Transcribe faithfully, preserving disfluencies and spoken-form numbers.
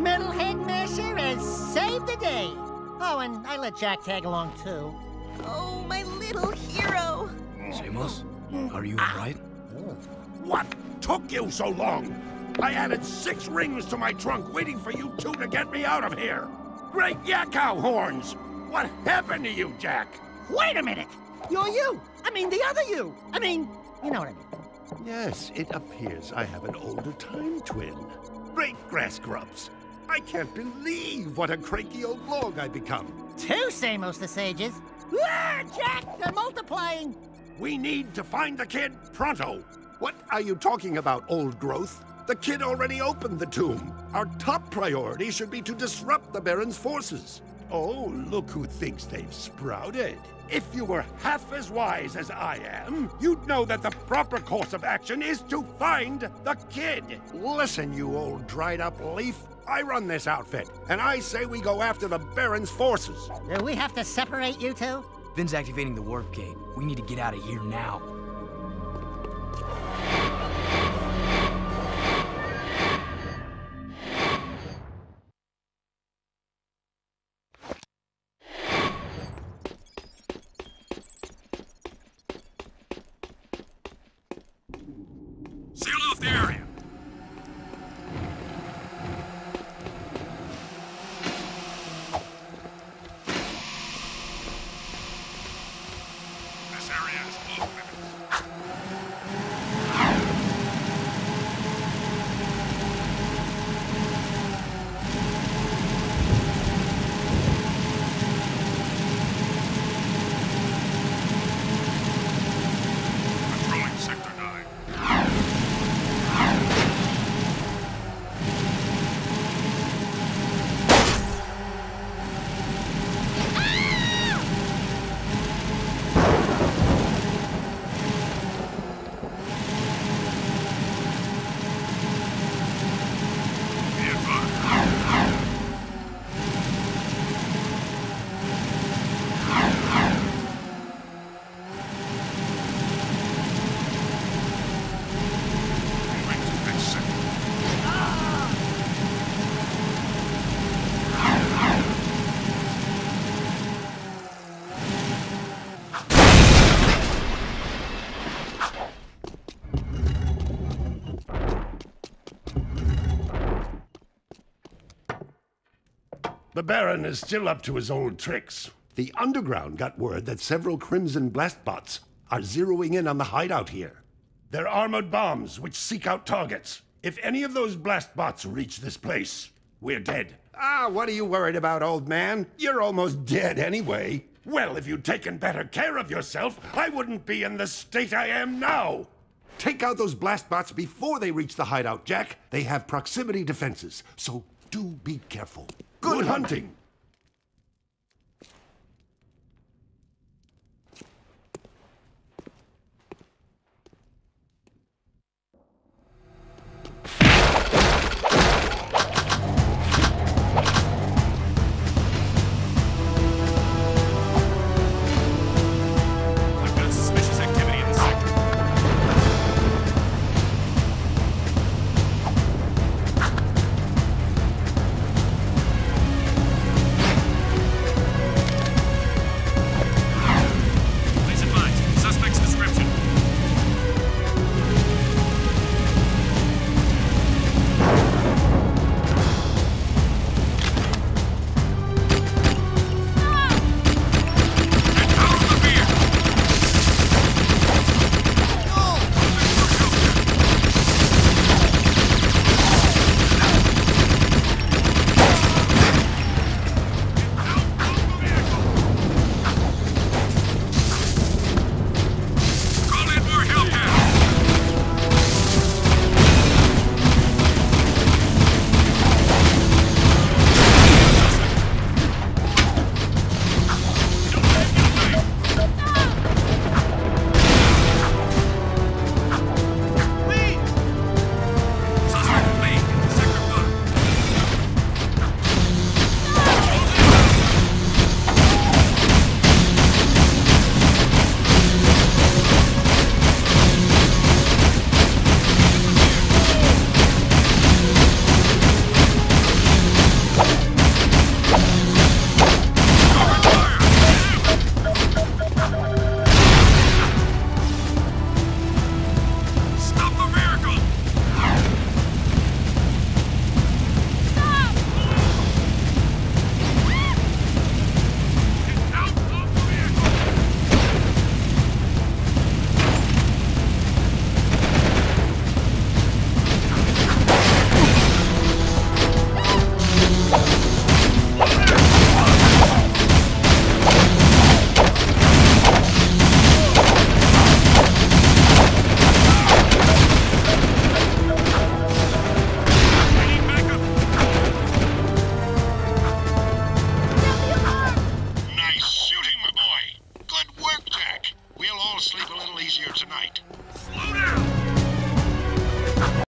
metal headmaster has saved the day. Oh, and I let Jack tag along, too. Oh, my little hero. Samos, are you all right? What took you so long? I added six rings to my trunk, waiting for you two to get me out of here. Great Yakow horns! What happened to you, Jack? Wait a minute! You're you! I mean, the other you! I mean, you know what I mean. Yes, it appears I have an older time twin. Great grass grubs! I can't believe what a cranky old log I become. Two Samos the Sages? Ah, Jack, they're multiplying! We need to find the kid pronto! What are you talking about, old growth? The kid already opened the tomb. Our top priority should be to disrupt the Baron's forces. Oh, look who thinks they've sprouted. If you were half as wise as I am, you'd know that the proper course of action is to find the kid. Listen, you old dried-up leaf. I run this outfit, and I say we go after the Baron's forces. Do we have to separate you two? Finn's activating the warp gate. We need to get out of here now. The Baron is still up to his old tricks. The Underground got word that several Crimson Blastbots are zeroing in on the hideout here. They're armored bombs which seek out targets. If any of those Blastbots reach this place, we're dead. Ah, what are you worried about, old man? You're almost dead anyway. Well, if you'd taken better care of yourself, I wouldn't be in the state I am now. Take out those Blastbots before they reach the hideout, Jack. They have proximity defenses, so do be careful. Good hunting!